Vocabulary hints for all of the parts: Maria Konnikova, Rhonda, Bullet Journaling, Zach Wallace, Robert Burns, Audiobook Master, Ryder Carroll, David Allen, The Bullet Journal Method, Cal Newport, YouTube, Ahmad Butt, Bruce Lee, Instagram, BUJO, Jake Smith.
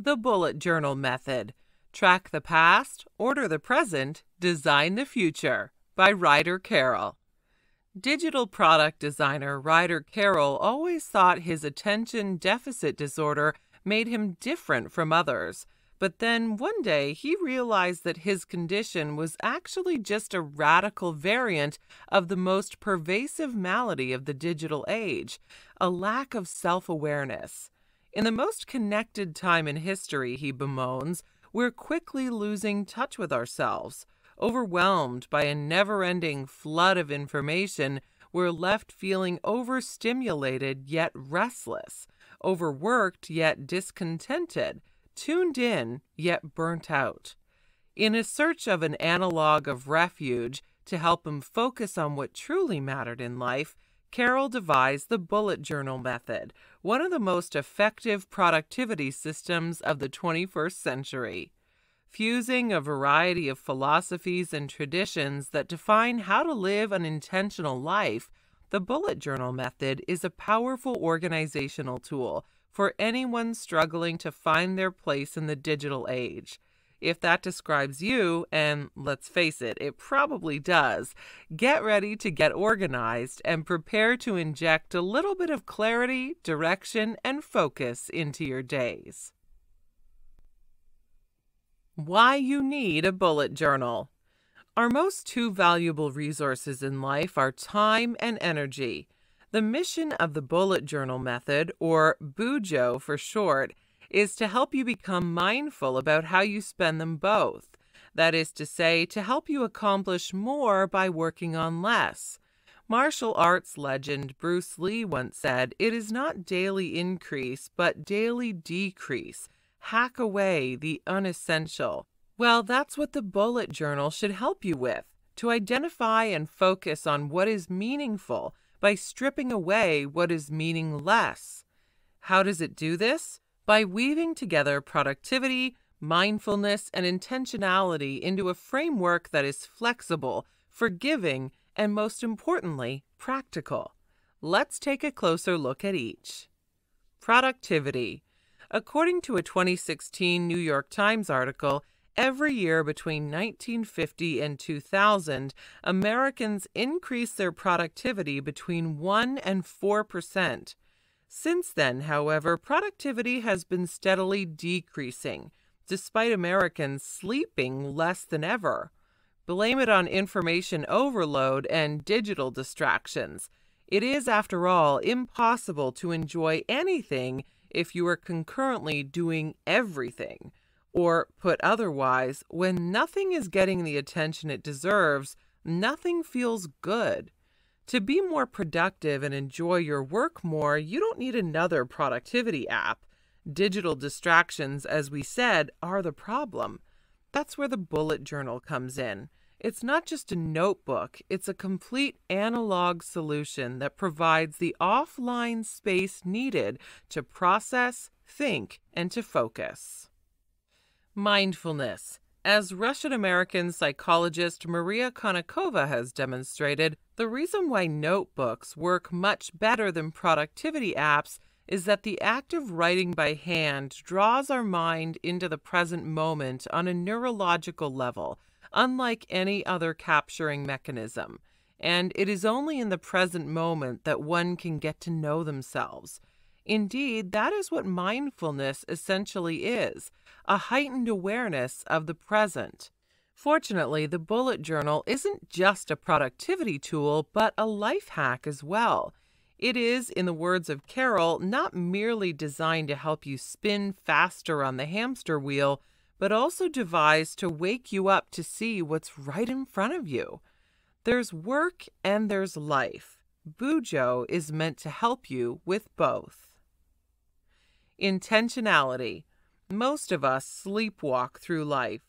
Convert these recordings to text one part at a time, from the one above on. The Bullet Journal Method. Track the Past, Order the Present, Design the Future by Ryder Carroll. Digital product designer Ryder Carroll always thought his attention deficit disorder made him different from others, but then one day he realized that his condition was actually just a radical variant of the most pervasive malady of the digital age, a lack of self-awareness. In the most connected time in history, he bemoans, we're quickly losing touch with ourselves. Overwhelmed by a never-ending flood of information, we're left feeling overstimulated yet restless, overworked yet discontented, tuned in yet burnt out. In a search of an analog of refuge to help him focus on what truly mattered in life, Carroll devised the Bullet Journal Method, one of the most effective productivity systems of the 21st century. Fusing a variety of philosophies and traditions that define how to live an intentional life, the Bullet Journal Method is a powerful organizational tool for anyone struggling to find their place in the digital age. If that describes you, and let's face it, it probably does, get ready to get organized and prepare to inject a little bit of clarity, direction, and focus into your days. Why you need a bullet journal. Our most two valuable resources in life are time and energy. The mission of the Bullet Journal Method, or BUJO for short, is to help you become mindful about how you spend them both. That is to say, to help you accomplish more by working on less. Martial arts legend Bruce Lee once said, "It is not daily increase, but daily decrease. Hack away the unessential." Well, that's what the bullet journal should help you with, to identify and focus on what is meaningful by stripping away what is meaningless. How does it do this? By weaving together productivity, mindfulness, and intentionality into a framework that is flexible, forgiving, and most importantly, practical. Let's take a closer look at each. Productivity. According to a 2016 New York Times article, every year between 1950 and 2000, Americans increased their productivity between 1 and 4%. Since then, however, productivity has been steadily decreasing, despite Americans sleeping less than ever. Blame it on information overload and digital distractions. It is, after all, impossible to enjoy anything if you are concurrently doing everything, or put otherwise, when nothing is getting the attention it deserves, nothing feels good. To be more productive and enjoy your work more, you don't need another productivity app. Digital distractions, as we said, are the problem. That's where the bullet journal comes in. It's not just a notebook, it's a complete analog solution that provides the offline space needed to process, think, and to focus. Mindfulness. As Russian-American psychologist Maria Konnikova has demonstrated, the reason why notebooks work much better than productivity apps is that the act of writing by hand draws our mind into the present moment on a neurological level, unlike any other capturing mechanism, and it is only in the present moment that one can get to know themselves. Indeed, that is what mindfulness essentially is, a heightened awareness of the present. Fortunately, the bullet journal isn't just a productivity tool, but a life hack as well. It is, in the words of Carroll, not merely designed to help you spin faster on the hamster wheel, but also devised to wake you up to see what's right in front of you. There's work and there's life. BUJO is meant to help you with both. Intentionality. Most of us sleepwalk through life.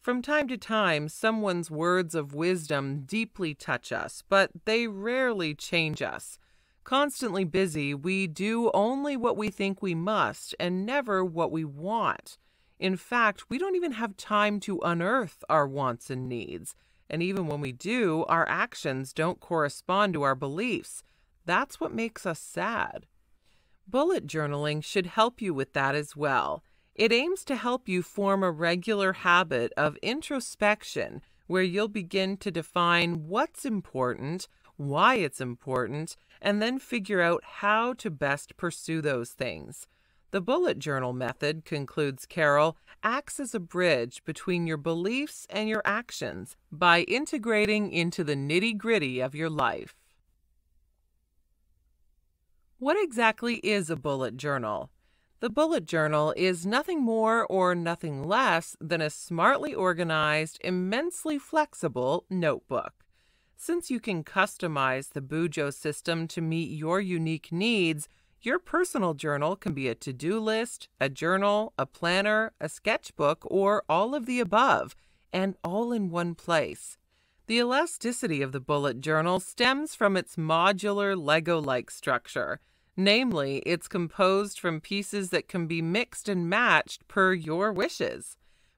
From time to time, someone's words of wisdom deeply touch us, but they rarely change us. Constantly busy, we do only what we think we must and never what we want. In fact, we don't even have time to unearth our wants and needs. And even when we do, our actions don't correspond to our beliefs. That's what makes us sad. Bullet journaling should help you with that as well. It aims to help you form a regular habit of introspection where you'll begin to define what's important, why it's important, and then figure out how to best pursue those things. The bullet journal method, concludes Carroll, acts as a bridge between your beliefs and your actions by integrating into the nitty-gritty of your life. What exactly is a bullet journal? The bullet journal is nothing more or nothing less than a smartly organized, immensely flexible notebook. Since you can customize the Bujo system to meet your unique needs, your personal journal can be a to-do list, a journal, a planner, a sketchbook, or all of the above, and all in one place. The elasticity of the bullet journal stems from its modular Lego-like structure. Namely, it's composed from pieces that can be mixed and matched per your wishes.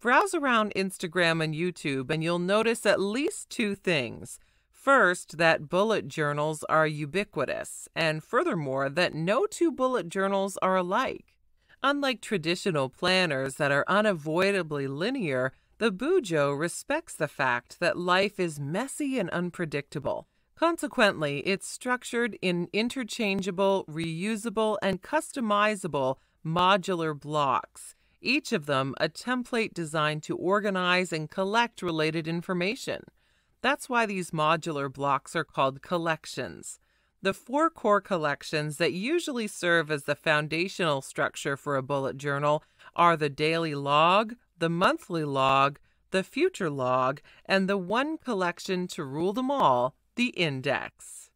Browse around Instagram and YouTube and you'll notice at least two things. First, that bullet journals are ubiquitous, and furthermore, that no two bullet journals are alike. Unlike traditional planners that are unavoidably linear, the Bujo respects the fact that life is messy and unpredictable. Consequently, it's structured in interchangeable, reusable, and customizable modular blocks, each of them a template designed to organize and collect related information. That's why these modular blocks are called collections. The four core collections that usually serve as the foundational structure for a bullet journal are the daily log, the monthly log, the future log, and the one collection to rule them all, the index.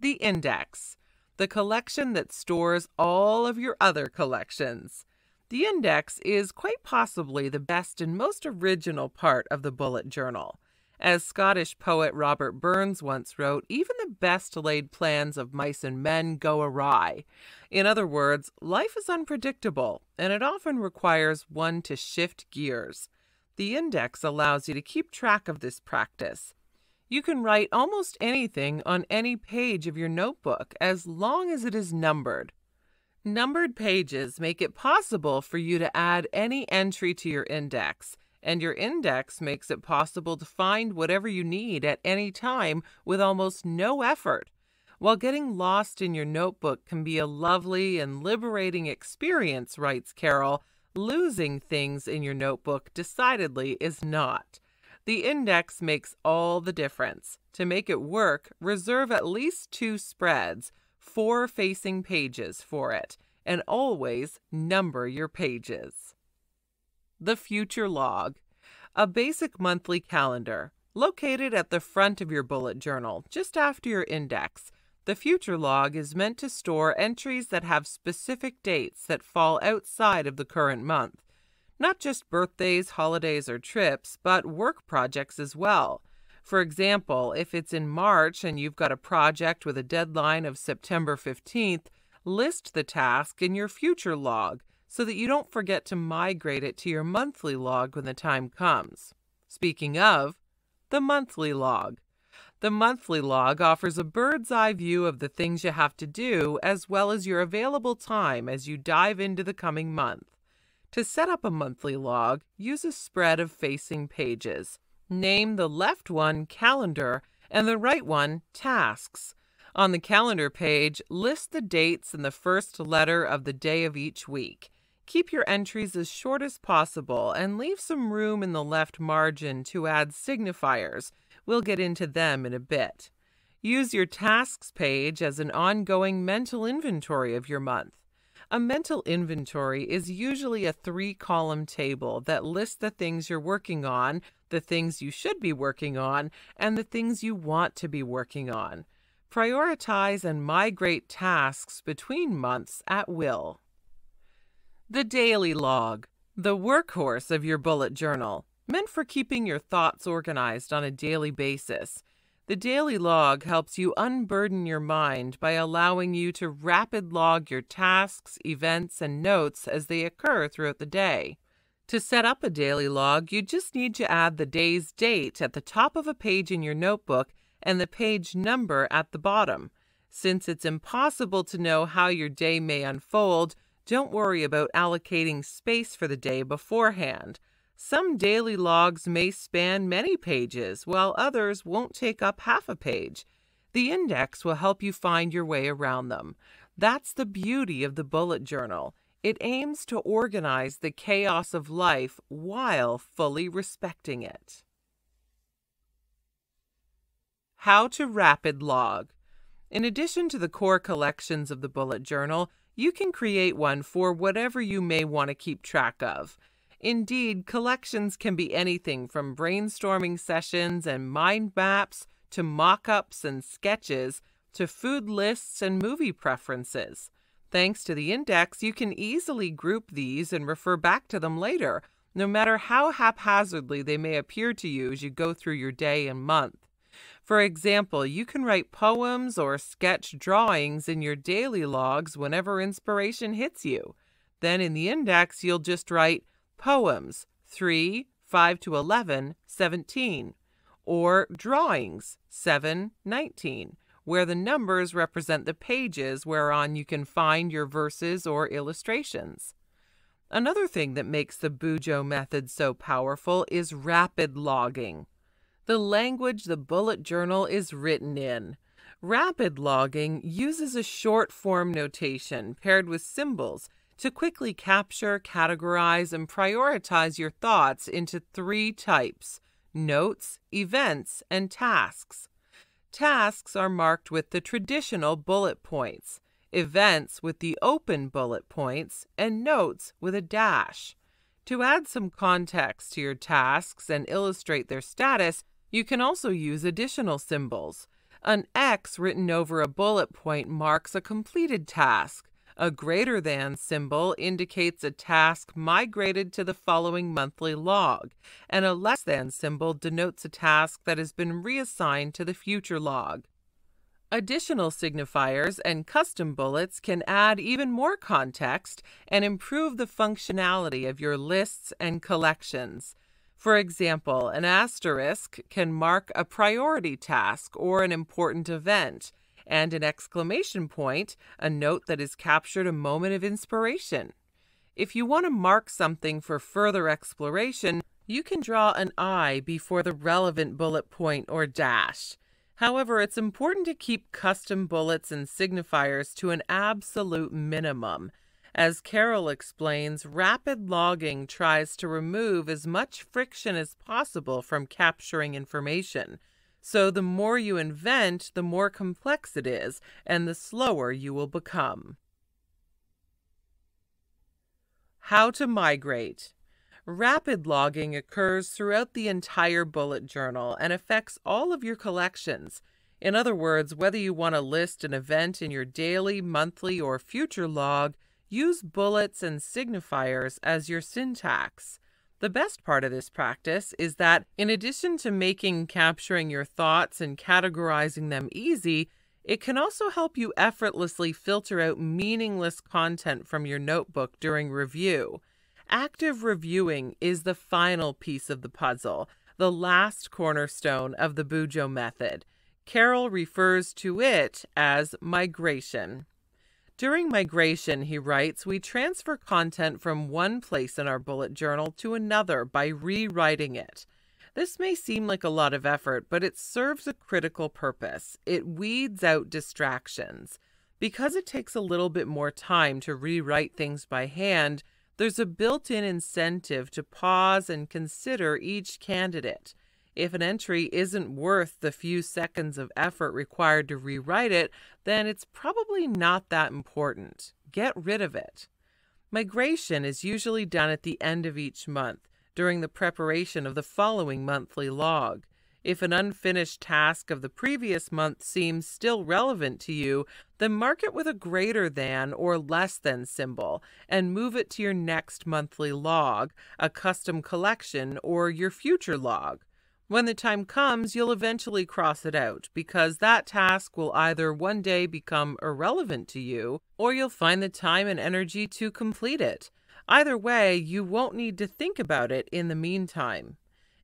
The index, the collection that stores all of your other collections. The index is quite possibly the best and most original part of the bullet journal. As Scottish poet Robert Burns once wrote, even the best laid plans of mice and men go awry. In other words, life is unpredictable, and it often requires one to shift gears. The index allows you to keep track of this practice. You can write almost anything on any page of your notebook as long as it is numbered. Numbered pages make it possible for you to add any entry to your index, and your index makes it possible to find whatever you need at any time with almost no effort. While getting lost in your notebook can be a lovely and liberating experience, writes Carroll, losing things in your notebook decidedly is not. The index makes all the difference. To make it work, reserve at least two spreads, four facing pages for it, and always number your pages. The future log, a basic monthly calendar located at the front of your bullet journal, just after your index. The future log is meant to store entries that have specific dates that fall outside of the current month. Not just birthdays, holidays, or trips, but work projects as well. For example, if it's in March and you've got a project with a deadline of September 15th, list the task in your future log so that you don't forget to migrate it to your monthly log when the time comes. Speaking of, the monthly log. The monthly log offers a bird's-eye view of the things you have to do as well as your available time as you dive into the coming month. To set up a monthly log, use a spread of facing pages. Name the left one Calendar and the right one Tasks. On the calendar page, list the dates and the first letter of the day of each week. Keep your entries as short as possible and leave some room in the left margin to add signifiers. We'll get into them in a bit. Use your Tasks page as an ongoing mental inventory of your month. A mental inventory is usually a three-column table that lists the things you're working on, the things you should be working on, and the things you want to be working on. Prioritize and migrate tasks between months at will. The daily log, the workhorse of your bullet journal, meant for keeping your thoughts organized on a daily basis. The daily log helps you unburden your mind by allowing you to rapid log your tasks, events, and notes as they occur throughout the day. To set up a daily log, you just need to add the day's date at the top of a page in your notebook and the page number at the bottom. Since it's impossible to know how your day may unfold, Don't worry about allocating space for the day beforehand. Some daily logs may span many pages, while others won't take up half a page. The index will help you find your way around them. That's the beauty of the bullet journal. It aims to organize the chaos of life while fully respecting it. How to rapid log. In addition to the core collections of the bullet journal, you can create one for whatever you may want to keep track of. Indeed, collections can be anything from brainstorming sessions and mind maps to mock-ups and sketches to food lists and movie preferences. Thanks to the index, you can easily group these and refer back to them later, no matter how haphazardly they may appear to you as you go through your day and month. For example, you can write poems or sketch drawings in your daily logs whenever inspiration hits you. Then in the index, you'll just write poems 3, 5 to 11, 17, or drawings 7, 19, where the numbers represent the pages whereon you can find your verses or illustrations. Another thing that makes the Bujo method so powerful is rapid logging, the language the bullet journal is written in. Rapid logging uses a short-form notation paired with symbols to quickly capture, categorize, and prioritize your thoughts into three types: notes, events, and tasks. Tasks are marked with the traditional bullet points, events with the open bullet points, and notes with a dash. To add some context to your tasks and illustrate their status, you can also use additional symbols. An X written over a bullet point marks a completed task. A greater than symbol indicates a task migrated to the following monthly log, and a less than symbol denotes a task that has been reassigned to the future log. Additional signifiers and custom bullets can add even more context and improve the functionality of your lists and collections. For example, an asterisk can mark a priority task or an important event, and an exclamation point, a note that has captured a moment of inspiration. If you want to mark something for further exploration, you can draw an I before the relevant bullet point or dash. However, it's important to keep custom bullets and signifiers to an absolute minimum. As Carroll explains, rapid logging tries to remove as much friction as possible from capturing information. So the more you invent, the more complex it is, and the slower you will become. How to migrate. Rapid logging occurs throughout the entire bullet journal and affects all of your collections. In other words, whether you want to list an event in your daily, monthly, or future log, use bullets and signifiers as your syntax. The best part of this practice is that, in addition to making capturing your thoughts and categorizing them easy, it can also help you effortlessly filter out meaningless content from your notebook during review. Active reviewing is the final piece of the puzzle, the last cornerstone of the Bujo method. Carroll refers to it as migration. During migration, he writes, we transfer content from one place in our bullet journal to another by rewriting it. This may seem like a lot of effort, but it serves a critical purpose. It weeds out distractions. Because it takes a little bit more time to rewrite things by hand, there's a built-in incentive to pause and consider each candidate. If an entry isn't worth the few seconds of effort required to rewrite it, then it's probably not that important. Get rid of it. Migration is usually done at the end of each month, during the preparation of the following monthly log. If an unfinished task of the previous month seems still relevant to you, then mark it with a greater than or less than symbol and move it to your next monthly log, a custom collection, or your future log. When the time comes, you'll eventually cross it out because that task will either one day become irrelevant to you or you'll find the time and energy to complete it. Either way, you won't need to think about it in the meantime.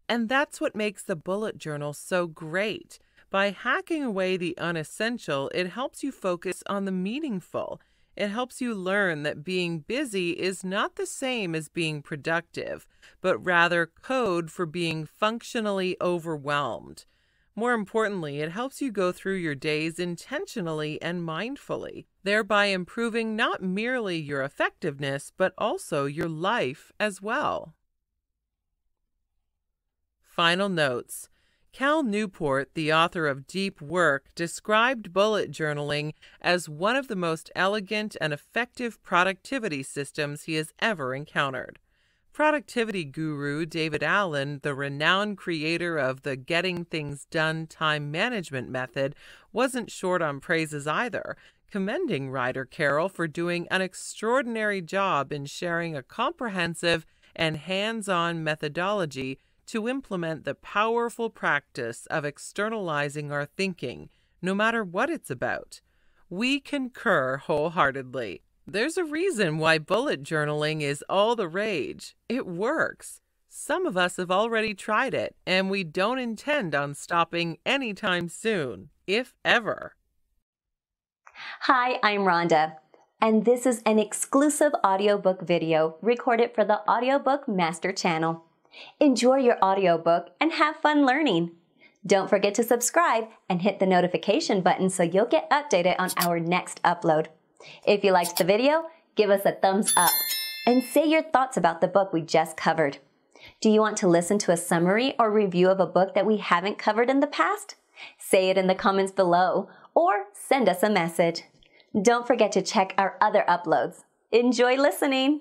And that's what makes the bullet journal so great. By hacking away the unessential, it helps you focus on the meaningful. It helps you learn that being busy is not the same as being productive, but rather code for being functionally overwhelmed. More importantly, it helps you go through your days intentionally and mindfully, thereby improving not merely your effectiveness, but also your life as well. Final notes. Cal Newport, the author of Deep Work, described bullet journaling as one of the most elegant and effective productivity systems he has ever encountered. Productivity guru David Allen, the renowned creator of the Getting Things Done time management method, wasn't short on praises either, commending Ryder Carroll for doing an extraordinary job in sharing a comprehensive and hands-on methodology to implement the powerful practice of externalizing our thinking, no matter what it's about. We concur wholeheartedly. There's a reason why bullet journaling is all the rage. It works. Some of us have already tried it, and we don't intend on stopping anytime soon, if ever. Hi, I'm Rhonda, and this is an exclusive audiobook video recorded for the Audiobook Master channel. Enjoy your audiobook and have fun learning. Don't forget to subscribe and hit the notification button so you'll get updated on our next upload. If you liked the video, give us a thumbs up and say your thoughts about the book we just covered. Do you want to listen to a summary or review of a book that we haven't covered in the past? Say it in the comments below or send us a message. Don't forget to check our other uploads. Enjoy listening!